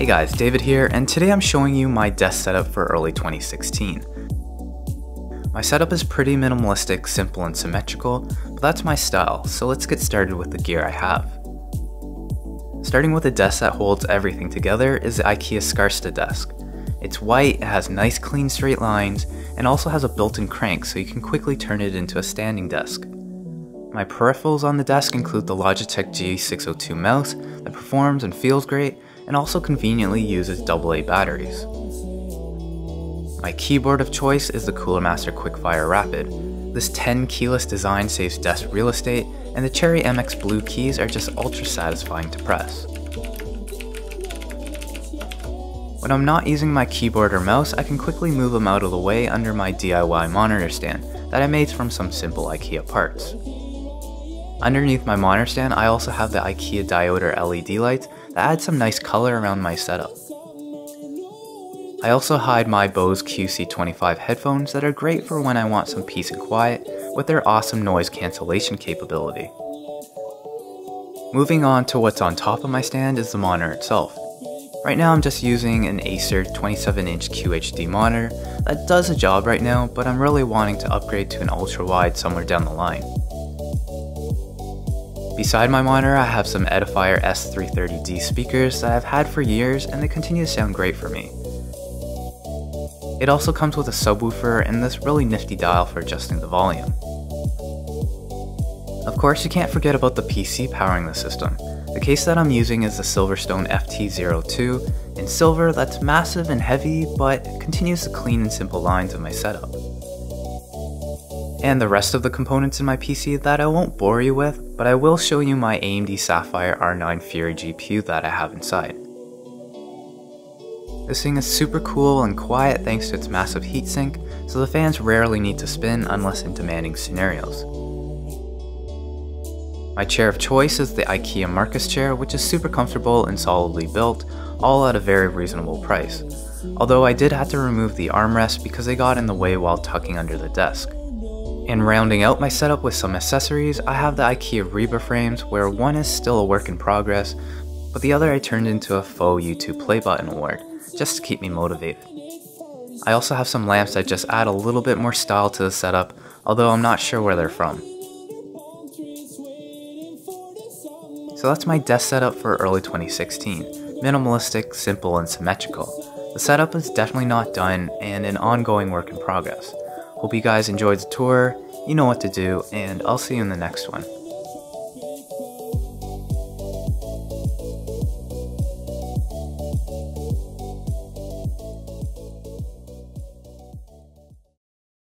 Hey guys, David here, and today I'm showing you my desk setup for early 2016. My setup is pretty minimalistic, simple and symmetrical, but that's my style, so let's get started with the gear I have. Starting with a desk that holds everything together is the IKEA Skarsta desk. It's white, it has nice clean straight lines, and also has a built-in crank so you can quickly turn it into a standing desk. My peripherals on the desk include the Logitech G602 mouse that performs and feels great, and also conveniently uses AA batteries. My keyboard of choice is the Cooler Master Quickfire Rapid. This 10 keyless design saves desk real estate, and the Cherry MX Blue keys are just ultra satisfying to press. When I'm not using my keyboard or mouse, I can quickly move them out of the way under my DIY monitor stand that I made from some simple IKEA parts. Underneath my monitor stand, I also have the IKEA dioder LED lights that add some nice color around my setup. I also hide my Bose QC25 headphones that are great for when I want some peace and quiet with their awesome noise cancellation capability. Moving on to what's on top of my stand is the monitor itself. Right now I'm just using an Acer 27-inch QHD monitor that does the job right now, but I'm really wanting to upgrade to an ultra-wide somewhere down the line. Beside my monitor, I have some Edifier S330D speakers that I've had for years, and they continue to sound great for me. It also comes with a subwoofer and this really nifty dial for adjusting the volume. Of course, you can't forget about the PC powering the system. The case that I'm using is the Silverstone FT02 in silver that's massive and heavy, but continues the clean and simple lines of my setup. And the rest of the components in my PC that I won't bore you with, but I will show you my AMD Sapphire R9 Fury GPU that I have inside. This thing is super cool and quiet thanks to its massive heatsink, so the fans rarely need to spin unless in demanding scenarios. My chair of choice is the IKEA Markus chair, which is super comfortable and solidly built, all at a very reasonable price. Although I did have to remove the armrest because they got in the way while tucking under the desk. And rounding out my setup with some accessories, I have the IKEA Ribba frames, where one is still a work in progress, but the other I turned into a faux YouTube play button award, just to keep me motivated. I also have some lamps that just add a little bit more style to the setup, although I'm not sure where they're from. So that's my desk setup for early 2016, minimalistic, simple, and symmetrical. The setup is definitely not done and an ongoing work in progress. Hope you guys enjoyed the tour, you know what to do, and I'll see you in the next one.